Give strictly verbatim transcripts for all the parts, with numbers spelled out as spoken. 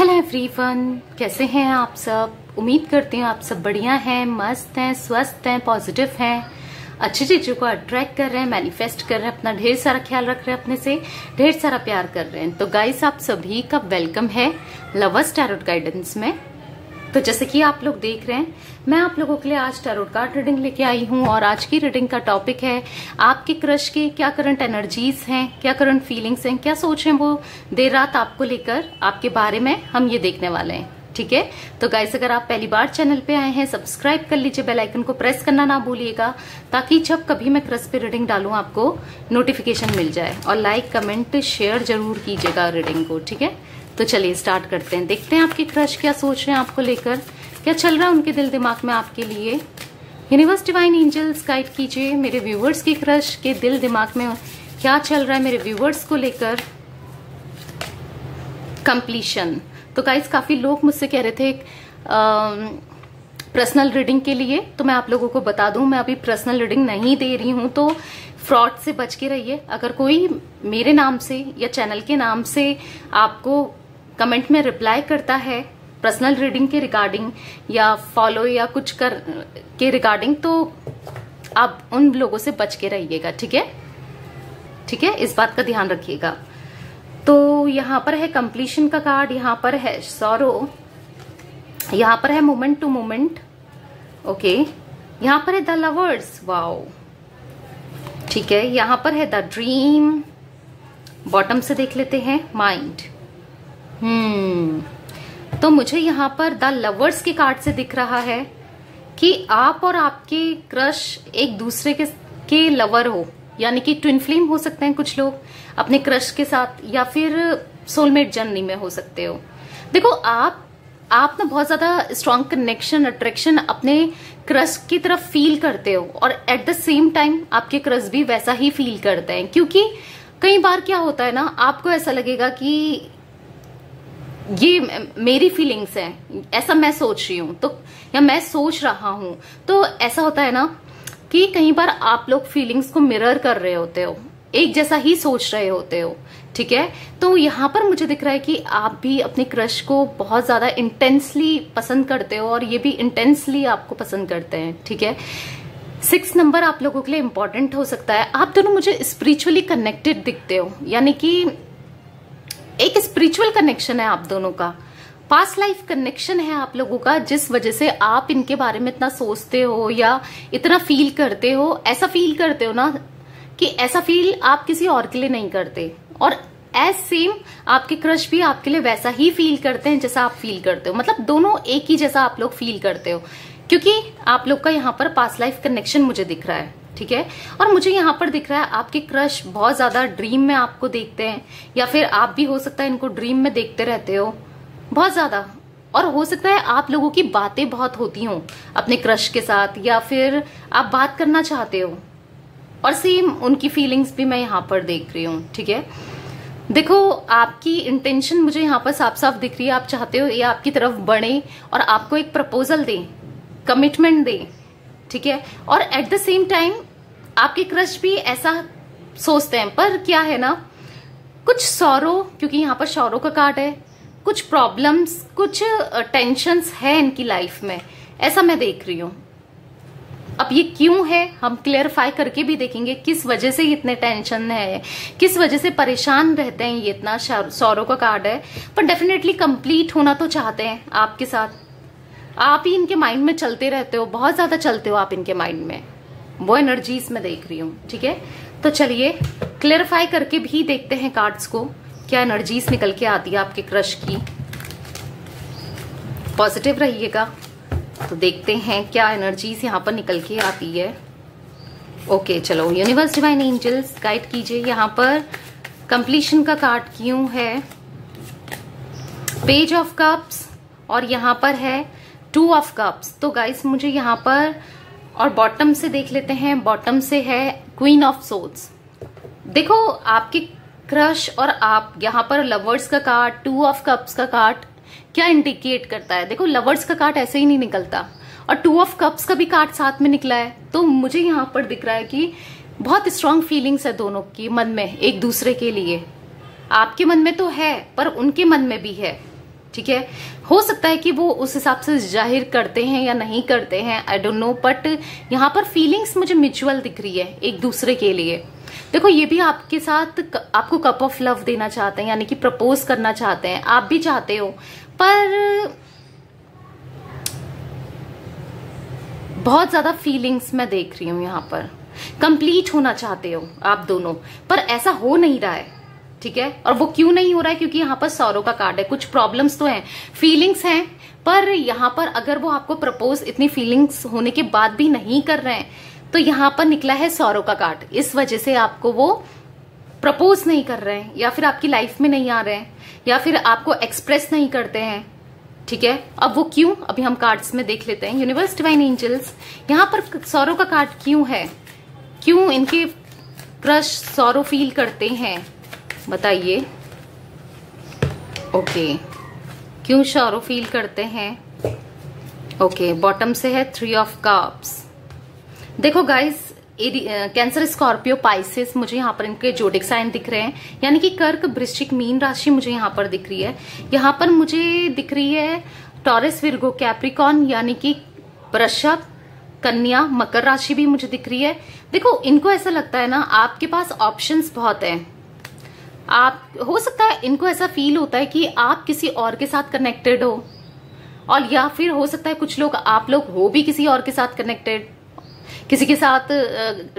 Hello everyone, कैसे हैं आप सब। उम्मीद करती हूँ आप सब बढ़िया हैं, मस्त हैं, स्वस्थ हैं, पॉजिटिव हैं, अच्छी चीज़ों को अट्रैक्ट कर रहे हैं, मैनिफेस्ट कर रहे हैं, अपना ढेर सारा ख्याल रख रहे हैं, अपने से ढेर सारा प्यार कर रहे हैं। तो गाइस, आप सभी का वेलकम है लवर्स टैरोट गाइडेंस में। तो जैसे कि आप लोग देख रहे हैं, मैं आप लोगों के लिए आज टैरोट कार्ड रीडिंग लेके आई हूं और आज की रीडिंग का टॉपिक है आपके क्रश की क्या करंट एनर्जीज हैं, क्या करंट फीलिंग्स हैं, क्या सोच हैं वो देर रात आपको लेकर, आपके बारे में हम ये देखने वाले हैं। ठीक है, तो गाइस अगर आप पहली बार चैनल पे आए हैं, सब्सक्राइब कर लीजिए, बेल आइकन को प्रेस करना ना भूलिएगा, ताकि जब कभी मैं क्रश पे रीडिंग डालूं आपको नोटिफिकेशन मिल जाए। और लाइक, कमेंट, शेयर जरूर कीजिएगा रीडिंग को। ठीक है, तो चलिए स्टार्ट करते हैं। देखते हैं आपके क्रश क्या सोच रहे हैं आपको लेकर, क्या चल रहा है उनके दिल दिमाग में आपके लिए। यूनिवर्स, डिवाइन एंजल्स गाइड कीजिए मेरे व्यूवर्स के क्रश के दिल दिमाग में क्या चल रहा है मेरे व्यूवर्स को लेकर। कंप्लीशन। तो गाइस, काफ़ी लोग मुझसे कह रहे थे पर्सनल रीडिंग के लिए, तो मैं आप लोगों को बता दूं मैं अभी पर्सनल रीडिंग नहीं दे रही हूं। तो फ्रॉड से बच के रहिए। अगर कोई मेरे नाम से या चैनल के नाम से आपको कमेंट में रिप्लाई करता है पर्सनल रीडिंग के रिगार्डिंग या फॉलो या कुछ कर के रिगार्डिंग, तो आप उन लोगों से बच के रहिएगा। ठीक है, ठीक है, इस बात का ध्यान रखिएगा। तो यहाँ पर है कंप्लीशन का कार्ड, यहाँ पर है सॉरो, यहाँ पर है मोमेंट टू मोमेंट। ओके, यहाँ पर है द लवर्स, वाओ। ठीक है, यहाँ पर है द ड्रीम। बॉटम से देख लेते हैं, माइंड। हम्म तो मुझे यहाँ पर द लवर्स के कार्ड से दिख रहा है कि आप और आपके क्रश एक दूसरे के के लवर हो, यानी कि ट्विन फ्लेम हो सकते हैं कुछ लोग अपने क्रश के साथ, या फिर सोलमेट जर्नी में हो सकते हो। देखो, आप आप ना बहुत ज़्यादा स्ट्रांग कनेक्शन, अट्रैक्शन अपने क्रश की तरफ फील करते हो और एट द सेम टाइम आपके क्रश भी वैसा ही फील करते हैं। क्योंकि कई बार क्या होता है ना, आपको ऐसा लगेगा कि ये मेरी फीलिंग्स हैं, ऐसा मैं सोच रही हूँ, तो या मैं सोच रहा हूँ, तो ऐसा होता है ना कि कई बार आप लोग फीलिंग्स को मिरर कर रहे होते हो, एक जैसा ही सोच रहे होते हो। ठीक है, तो यहाँ पर मुझे दिख रहा है कि आप भी अपने क्रश को बहुत ज़्यादा इंटेंसली पसंद करते हो और ये भी इंटेंसली आपको पसंद करते हैं। ठीक है, सिक्स नंबर आप लोगों के लिए इम्पॉर्टेंट हो सकता है। आप दोनों मुझे स्पिरिचुअली कनेक्टेड दिखते हो, यानी कि एक स्पिरिचुअल कनेक्शन है आप दोनों का, पास्ट लाइफ कनेक्शन है आप लोगों का, जिस वजह से आप इनके बारे में इतना सोचते हो या इतना फील करते हो। ऐसा फील करते हो ना कि ऐसा फील आप किसी और के लिए नहीं करते, और एज सेम आपके क्रश भी आपके लिए वैसा ही फील करते हैं जैसा आप फील करते हो। मतलब दोनों एक ही जैसा आप लोग फील करते हो, क्योंकि आप लोग का यहाँ पर पास्ट लाइफ कनेक्शन मुझे दिख रहा है। ठीक है, और मुझे यहाँ पर दिख रहा है आपके क्रश बहुत ज्यादा ड्रीम में आपको देखते हैं, या फिर आप भी हो सकता है इनको ड्रीम में देखते रहते हो बहुत ज्यादा, और हो सकता है आप लोगों की बातें बहुत होती हों अपने क्रश के साथ, या फिर आप बात करना चाहते हो, और सेम उनकी फीलिंग्स भी मैं यहाँ पर देख रही हूँ। ठीक है, देखो आपकी इंटेंशन मुझे यहाँ पर साफ साफ दिख रही है, आप चाहते हो ये आपकी तरफ बढ़े और आपको एक प्रपोजल दें, कमिटमेंट दें। ठीक है, और एट द सेम टाइम आपके क्रश भी ऐसा सोचते हैं, पर क्या है ना, कुछ सॉरो, क्योंकि यहाँ पर सॉरो का कार्ड है, कुछ प्रॉब्लम्स, कुछ टेंशंस है इनकी लाइफ में, ऐसा मैं देख रही हूँ। अब ये क्यों है हम क्लेरिफाई करके भी देखेंगे, किस वजह से इतने टेंशन है, किस वजह से परेशान रहते हैं, ये इतना सॉरो का कार्ड है। पर डेफिनेटली कंप्लीट होना तो चाहते हैं आपके साथ, आप ही इनके माइंड में चलते रहते हो, बहुत ज्यादा चलते हो आप इनके माइंड में, वो एनर्जीज में देख रही हूँ। ठीक है, तो चलिए क्लेरिफाई करके भी देखते हैं कार्ड्स को, क्या एनर्जीज निकल के आती है आपके क्रश की। पॉजिटिव रहिएगा, तो देखते हैं क्या एनर्जीज यहाँ पर निकल के आती है। ओके, चलो यूनिवर्स, डिवाइन एंजल्स गाइड कीजिए। यहाँ पर कंप्लीशन का कार्ड क्यों है, पेज ऑफ कप्स, और यहाँ पर है टू ऑफ कप्स। तो गाइस मुझे यहाँ पर, और बॉटम से देख लेते हैं, बॉटम से है क्वीन ऑफ सोर्ड्स। देखो आपके क्रश और आप, यहाँ पर लवर्स का कार्ड, टू ऑफ कप्स का कार्ड क्या इंडिकेट करता है। देखो लवर्स का कार्ड ऐसे ही नहीं निकलता, और टू ऑफ कप्स का भी कार्ड साथ में निकला है, तो मुझे यहाँ पर दिख रहा है कि बहुत स्ट्रांग फीलिंग्स है दोनों की मन में एक दूसरे के लिए। आपके मन में तो है, पर उनके मन में भी है। ठीक है, हो सकता है कि वो उस हिसाब से जाहिर करते हैं या नहीं करते हैं, आई डोंट नो, बट यहाँ पर फीलिंग्स मुझे म्यूचुअल दिख रही है एक दूसरे के लिए। देखो ये भी आपके साथ आपको कप ऑफ लव देना चाहते हैं, यानी कि प्रपोज करना चाहते हैं, आप भी चाहते हो, पर बहुत ज्यादा फीलिंग्स मैं देख रही हूँ यहाँ पर। कंप्लीट होना चाहते हो आप दोनों, पर ऐसा हो नहीं रहा है, ठीक है। और वो क्यों नहीं हो रहा है, क्योंकि यहाँ पर सॉरो का कार्ड है, कुछ प्रॉब्लम्स तो हैं, फीलिंग्स हैं, पर यहाँ पर अगर वो आपको प्रपोज इतनी फीलिंग्स होने के बाद भी नहीं कर रहे हैं, तो यहाँ पर निकला है सॉरो का कार्ड, इस वजह से आपको वो प्रपोज नहीं कर रहे हैं, या फिर आपकी लाइफ में नहीं आ रहे हैं, या फिर आपको एक्सप्रेस नहीं करते हैं, ठीक है। अब वो क्यों, अभी हम कार्ड्स में देख लेते हैं। यूनिवर्स, डिवाइन एंजल्स, यहाँ पर सॉरो का कार्ड क्यों है, क्यों इनके क्रश सॉरो फील करते हैं, बताइए। ओके, क्यों सॉरो फील करते हैं। ओके, बॉटम से है थ्री ऑफ कप्स। देखो गाइस, कैंसर, स्कॉर्पियो, पाइसेस, मुझे यहाँ पर इनके जोडिक साइन दिख रहे हैं, यानी कि कर्क, वृश्चिक, मीन राशि मुझे यहाँ पर दिख रही है। यहाँ पर मुझे दिख रही है टॉरस, विर्गो, कैप्रिकॉन, यानी कि वृषभ, कन्या, मकर राशि भी मुझे दिख रही है। देखो इनको ऐसा लगता है ना, आपके पास ऑप्शंस बहुत हैं, आप हो सकता है इनको ऐसा फील होता है कि आप किसी और के साथ कनेक्टेड हो, और या फिर हो सकता है कुछ लोग, आप लोग हो भी किसी और के साथ कनेक्टेड, किसी के साथ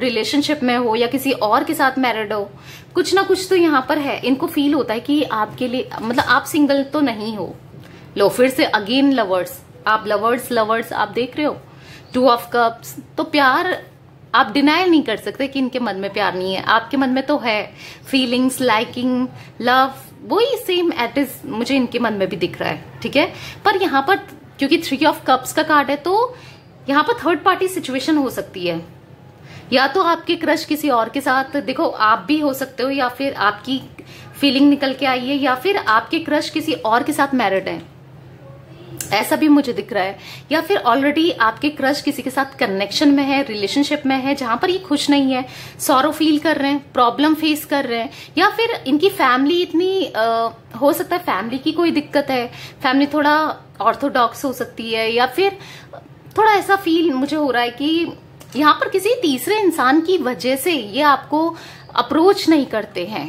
रिलेशनशिप में हो या किसी और के साथ मैरिड हो, कुछ ना कुछ तो यहाँ पर है। इनको फील होता है कि आपके लिए, मतलब आप सिंगल तो नहीं हो। लो, फिर से अगेन लवर्स, आप लवर्स लवर्स आप देख रहे हो, टू ऑफ कप्स। तो प्यार आप डिनाई नहीं कर सकते कि इनके मन में प्यार नहीं है, आपके मन में तो है। फीलिंग्स, लाइकिंग, लव, वही सेम एट इज मुझे इनके मन में भी दिख रहा है, ठीक है। पर यहाँ पर क्योंकि थ्री ऑफ कप्स का कार्ड है, तो यहाँ पर थर्ड पार्टी सिचुएशन हो सकती है, या तो आपके क्रश किसी और के साथ, देखो आप भी हो सकते हो, या फिर आपकी फीलिंग निकल के आई है, या फिर आपके क्रश किसी और के साथ मैरिड है, ऐसा भी मुझे दिख रहा है, या फिर ऑलरेडी आपके क्रश किसी के साथ कनेक्शन में है, रिलेशनशिप में है, जहां पर ये खुश नहीं है, सॉरो फील कर रहे हैं, प्रॉब्लम फेस कर रहे हैं, या फिर इनकी फैमिली इतनी आ, हो सकता है फैमिली की कोई दिक्कत है, फैमिली थोड़ा ऑर्थोडॉक्स हो सकती है, या फिर थोड़ा ऐसा फील मुझे हो रहा है कि यहाँ पर किसी तीसरे इंसान की वजह से ये आपको अप्रोच नहीं करते हैं।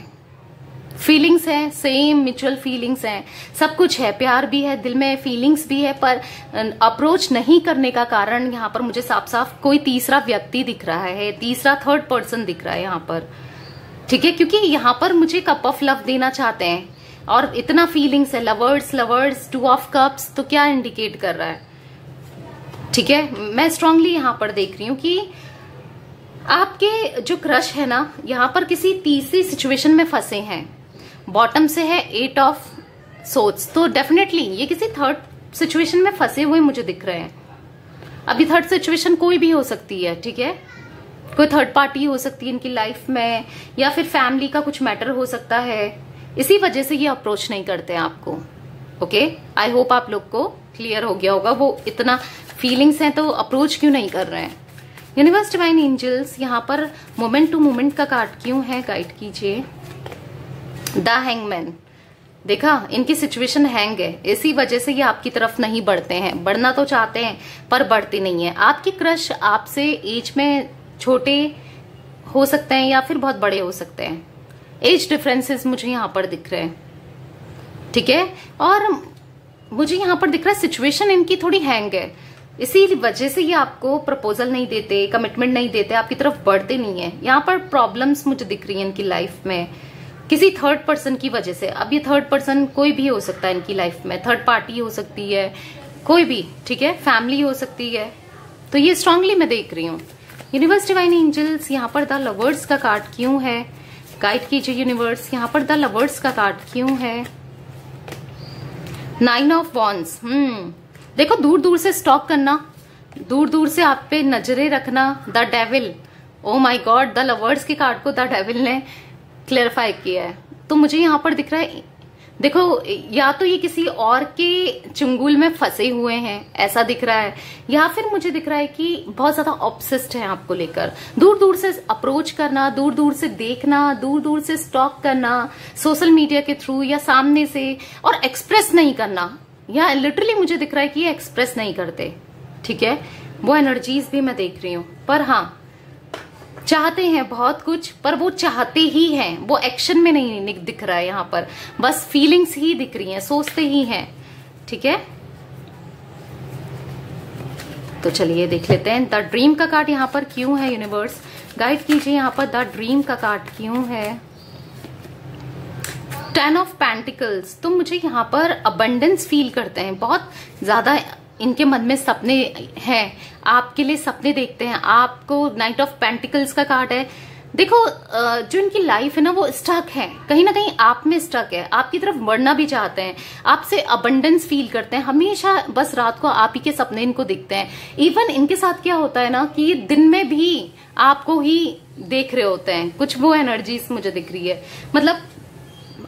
फीलिंग्स हैं, सेम म्यूचुअल फीलिंग्स हैं, सब कुछ है, प्यार भी है, दिल में फीलिंग्स भी है, पर अप्रोच नहीं करने का कारण यहाँ पर मुझे साफ साफ कोई तीसरा व्यक्ति दिख रहा है, तीसरा थर्ड पर्सन दिख रहा है यहाँ पर, ठीक है। क्योंकि यहाँ पर मुझे कप ऑफ लव देना चाहते हैं और इतना फीलिंग्स है, lovers lovers, two of cups, तो क्या इंडिकेट कर रहा है, ठीक है। मैं स्ट्रांगली यहाँ पर देख रही हूँ कि आपके जो क्रश है ना, यहाँ पर किसी तीसरी सिचुएशन में फंसे हैं। बॉटम से है एट ऑफ सोट्स, तो डेफिनेटली ये किसी थर्ड सिचुएशन में फंसे हुए मुझे दिख रहे हैं। अभी थर्ड सिचुएशन कोई भी हो सकती है, ठीक है, कोई थर्ड पार्टी हो सकती है इनकी लाइफ में, या फिर फैमिली का कुछ मैटर हो सकता है, इसी वजह से ये अप्रोच नहीं करते हैं आपको। ओके, आई होप आप लोग को क्लियर हो गया होगा, वो इतना फीलिंग्स हैं तो अप्रोच क्यों नहीं कर रहे हैं। यूनिवर्स, डिवाइन एंजल्स, यहाँ पर मोमेंट टू मोमेंट का कार्ड क्यों है, गाइड कीजिए। द हैंगमैन, देखा इनकी सिचुएशन हैंग है, इसी वजह से ये आपकी तरफ नहीं बढ़ते हैं, बढ़ना तो चाहते हैं पर बढ़ते नहीं है। आपके क्रश आपसे एज में छोटे हो सकते हैं या फिर बहुत बड़े हो सकते हैं, एज डिफरेंसेस मुझे यहाँ पर दिख रहे हैं, ठीक है। और मुझे यहाँ पर दिख रहा है सिचुएशन इनकी थोड़ी हैंग है, इसी वजह से ये आपको प्रपोजल नहीं देते, कमिटमेंट नहीं देते, आपकी तरफ बढ़ते नहीं है। यहाँ पर प्रॉब्लम्स मुझे दिख रही है इनकी लाइफ में किसी थर्ड पर्सन की वजह से। अब ये थर्ड पर्सन कोई भी हो सकता है इनकी लाइफ में, थर्ड पार्टी हो सकती है, कोई भी, ठीक है, फैमिली हो सकती है, तो ये स्ट्रांगली मैं देख रही हूँ। यूनिवर्स, डिवाइन एंजल्स, यहाँ पर द लवर्स का कार्ड क्यों है, गाइड कीजिए यूनिवर्स, यहाँ पर द लवर्स का कार्ड क्यों है। नाइन ऑफ वॉन्ड्स, हम्म देखो दूर दूर से स्टॉक करना, दूर दूर से आप पे नजरें रखना, the devil, oh my god, the lovers के कार्ड को द डेविल ने क्लेरिफाई किया है। तो मुझे यहाँ पर दिख रहा है देखो, या तो ये किसी और के चंगुल में फंसे हुए हैं ऐसा दिख रहा है, या फिर मुझे दिख रहा है कि बहुत ज्यादा ऑब्सेस्ड हैं आपको लेकर। दूर दूर से अप्रोच करना, दूर दूर से देखना, दूर दूर से स्टॉक करना सोशल मीडिया के थ्रू या सामने से, और एक्सप्रेस नहीं करना। या लिटरली मुझे दिख रहा है कि ये एक्सप्रेस नहीं करते, ठीक है, वो एनर्जीज भी मैं देख रही हूँ। पर हाँ, चाहते हैं बहुत कुछ, पर वो चाहते ही हैं, वो एक्शन में नहीं दिख रहा है। यहाँ पर बस फीलिंग्स ही दिख रही हैं, सोचते ही हैं, ठीक है। तो चलिए देख लेते हैं द ड्रीम का कार्ड यहाँ पर क्यों है। यूनिवर्स गाइड कीजिए, यहाँ पर द ड्रीम का कार्ड क्यों है। टेन ऑफ पेंटिकल्स, तो मुझे यहाँ पर अबंडेंस फील करते हैं, बहुत ज्यादा इनके मन में सपने हैं, आपके लिए सपने देखते हैं। आपको नाइट ऑफ पेंटिकल्स का कार्ड है। देखो, जो इनकी लाइफ है ना, वो स्टक है, कहीं ना कहीं आप में स्टक है, आपकी तरफ बढ़ना भी चाहते हैं, आपसे अबंडेंस फील करते हैं हमेशा, बस रात को आप ही के सपने इनको दिखते हैं। इवन इनके साथ क्या होता है ना कि दिन में भी आपको ही देख रहे होते हैं, कुछ वो एनर्जीज मुझे दिख रही है। मतलब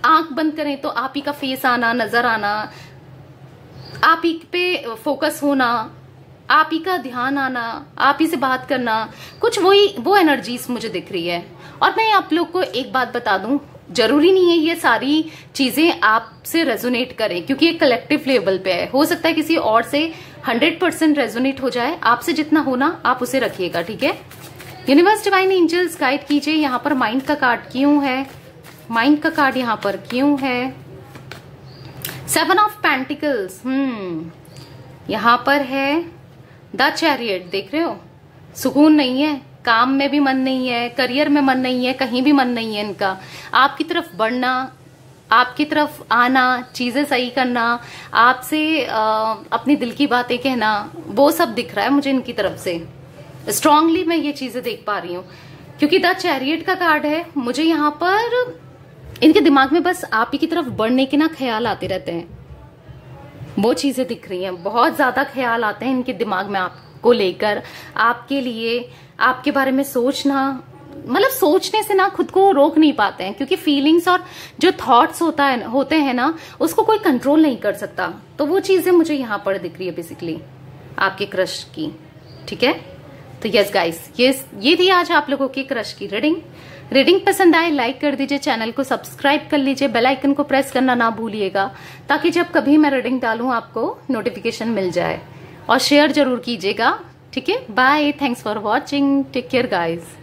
आंख बंद करें तो आप ही का फेस आना, नजर आना, आप ही पे फोकस होना, आप ही का ध्यान आना, आप ही से बात करना, कुछ वही वो एनर्जीज मुझे दिख रही है। और मैं आप लोग को एक बात बता दूं, जरूरी नहीं है ये सारी चीजें आपसे रेजोनेट करें, क्योंकि ये कलेक्टिव लेवल पे है। हो सकता है किसी और से हंड्रेड परसेंट रेजोनेट हो जाए, आपसे जितना होना आप उसे रखिएगा, ठीक है। यूनिवर्स डिवाइन एंजल्स गाइड कीजिए, यहाँ पर माइंड का कार्ड क्यों है, माइंड का कार्ड यहाँ पर क्यों है। सेवन ऑफ पेंटिकल्स हम्म यहाँ पर है। द चैरियट, देख रहे हो, सुकून नहीं है, काम में भी मन नहीं है, करियर में मन नहीं है, कहीं भी मन नहीं है इनका। आपकी तरफ बढ़ना, आपकी तरफ आना, चीजें सही करना, आपसे अपने दिल की बातें कहना, वो सब दिख रहा है मुझे इनकी तरफ से। स्ट्रांगली मैं ये चीजें देख पा रही हूँ, क्योंकि द चैरियट का कार्ड है। मुझे यहाँ पर इनके दिमाग में बस आप ही की तरफ बढ़ने के ना ख्याल आते रहते हैं, वो चीजें दिख रही हैं। बहुत ज्यादा ख्याल आते हैं इनके दिमाग में आपको लेकर, आपके लिए, आपके बारे में सोचना, मतलब सोचने से ना खुद को रोक नहीं पाते हैं, क्योंकि फीलिंग्स और जो थॉट्स होता है होते हैं ना, उसको कोई कंट्रोल नहीं कर सकता। तो वो चीजें मुझे यहाँ पर दिख रही है बेसिकली आपके क्रश की, ठीक है। तो यस गाइस, ये ये थी आज आप लोगों की क्रश की रीडिंग। रीडिंग पसंद आए लाइक कर दीजिए, चैनल को सब्सक्राइब कर लीजिए, बेल आइकन को प्रेस करना ना भूलिएगा, ताकि जब कभी मैं रीडिंग डालूं आपको नोटिफिकेशन मिल जाए। और शेयर जरूर कीजिएगा, ठीक है। Bye, thanks for watching, take care guys.